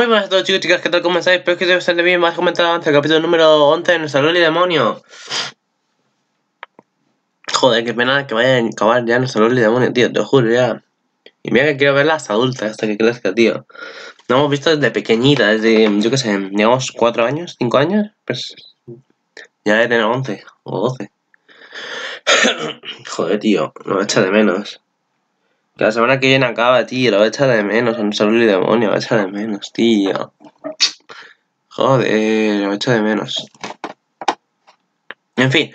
Muy buenas a todos, chicos y chicas, ¿qué tal? ¿Cómo estáis? Espero que estéis bastante bien. Me has comentado antes el capítulo número 11 de nuestra Loli Demonio. Joder, qué pena que vayan a acabar ya nuestra Loli Demonio, tío, te lo juro ya. Y mira que quiero verla hasta adulta, hasta que crezca, tío. No hemos visto desde pequeñita, desde, yo qué sé, digamos 4 años, 5 años, pues ya debe tener 11 o 12. Joder, tío, lo voy a echar de menos. La semana que viene acaba, tío, lo voy a echar de menos a nuestro Loli Demonio, lo voy a echar de menos, tío. Joder, lo voy a echar de menos. En fin.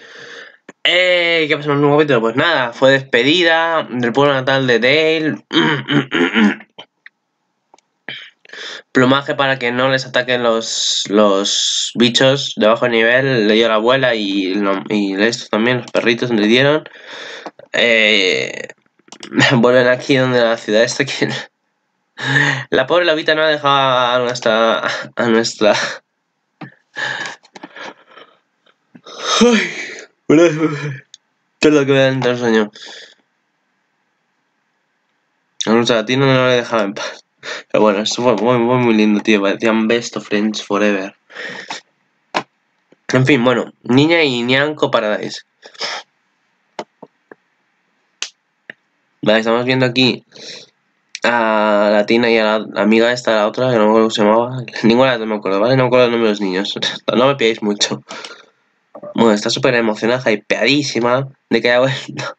¿Qué pasó en un nuevo capítulo? Pues nada, fue despedida del pueblo natal de Dale. Plumaje para que no les ataquen los bichos de bajo nivel. Le dio la abuela y esto también, los perritos le dieron. Vuelven aquí donde la ciudad está. Que la pobre lobita no ha dejado a nuestra... Uy. Todo lo que me da dentro del sueño. A nuestra Latina no le dejaba en paz. Pero bueno, esto fue muy lindo, tío. Parecían best of friends forever. En fin, bueno. Niña y Nianco Paradise. Vale, estamos viendo aquí a Latina y a la amiga esta, la otra, que no me acuerdo cómo se llamaba. Ninguna de las me acuerdo, ¿vale? No me acuerdo el nombre de los niños. No me pidáis mucho. Bueno, está súper emocionada, hypeadísima de que haya vuelto.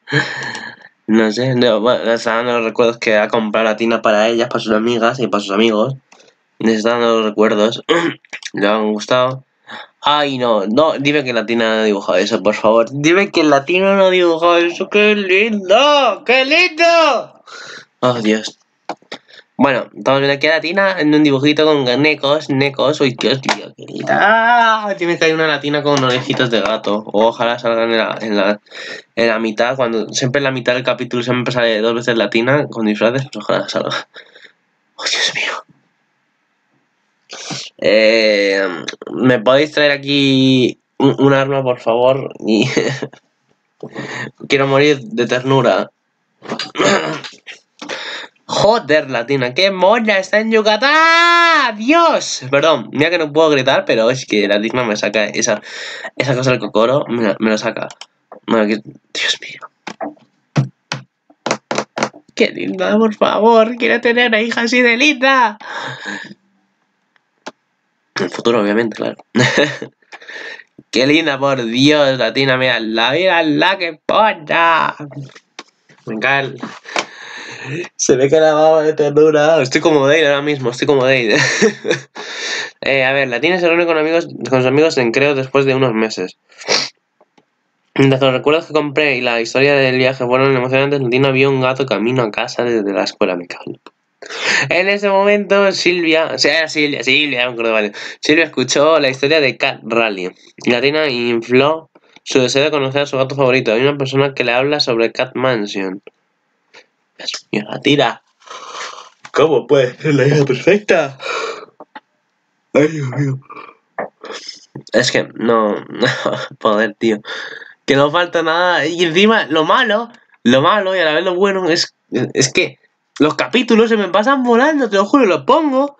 No sé, bueno, le está dando los recuerdos que ha comprado Latina para ellas, para sus amigas y para sus amigos. Les está dando los recuerdos. Le han gustado. Ay, no, dime que Latina no ha dibujado eso, por favor. Dime que Latina no ha dibujado eso. ¡Qué lindo! ¡Qué lindo! Oh, Dios. Bueno, estamos viendo aquí a Latina en un dibujito con necos, uy, Dios, tío, qué linda. Tiene que haber una Latina con orejitas de gato, o ojalá salgan en la mitad, cuando siempre en la mitad del capítulo siempre sale 2 veces Latina con disfraces, pues ojalá salga. Oh, Dios mío. ¿Me podéis traer aquí un arma, por favor? Y quiero morir de ternura. Joder, Latina, qué mona está en Yucatán, Dios. Perdón, mira que no puedo gritar, pero es que Latina me saca esa cosa del cocoro, me lo saca. Bueno, que, Dios mío. Qué linda, por favor, quiero tener una hija así de linda. En el futuro, obviamente, claro. Qué linda, por Dios, Latina, mírala, qué pona. Me encanta. Se ve que la baba de ternura. Estoy como Dale ahora mismo, estoy como Dale. A ver, Latina se reúne con sus amigos en Creo después de unos meses. Mientras los recuerdos que compré y la historia del viaje fueron emocionantes, Latina vio un gato camino a casa desde la escuela, me cago. En ese momento, Sylvia escuchó la historia de Cat Rally. Latina infló su deseo de conocer a su gato favorito. Hay una persona que le habla sobre Cat Mansion. Señora, tira. ¿Cómo puede ser la idea perfecta? Ay, Dios mío. Es que no. Poder, tío. Que no falta nada. Y encima, lo malo y a la vez lo bueno es que los capítulos se me pasan volando, te lo juro, los pongo.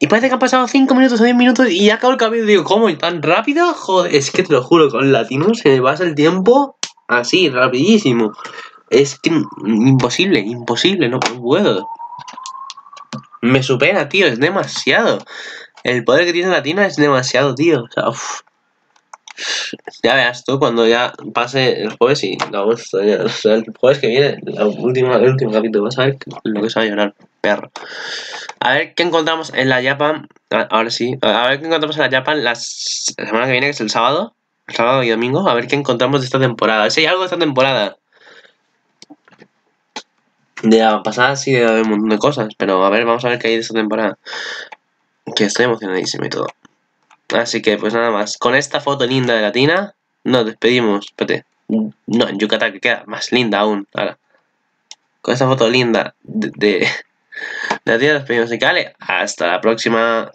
Y parece que han pasado 5 minutos o 10 minutos y ya acabo el capítulo. Digo, ¿cómo? ¿Tan rápido? Joder, es que te lo juro, con Latino se me pasa el tiempo así, rapidísimo. Es que imposible, no puedo. Me supera, tío, es demasiado. El poder que tiene Latina es demasiado, tío. O sea, uff. Ya verás tú cuando ya pase el jueves y la voz. O sea, el jueves que viene, el último capítulo, vas a ver lo que se va a llorar, perro. A ver qué encontramos en la Japan. Ahora sí. A ver qué encontramos en la Japan la semana que viene, que es el sábado. El sábado y domingo. A ver qué encontramos de esta temporada. Si hay algo de esta temporada. De la pasada sí debe haber un montón de cosas, pero a ver, vamos a ver qué hay de esta temporada. Que estoy emocionadísimo y todo. Así que pues nada más. Con esta foto linda de Latina, nos despedimos. Espérate. No, en Yucatán, que queda más linda aún. Ahora. Con esta foto linda de Latina nos despedimos. Así que vale, hasta la próxima.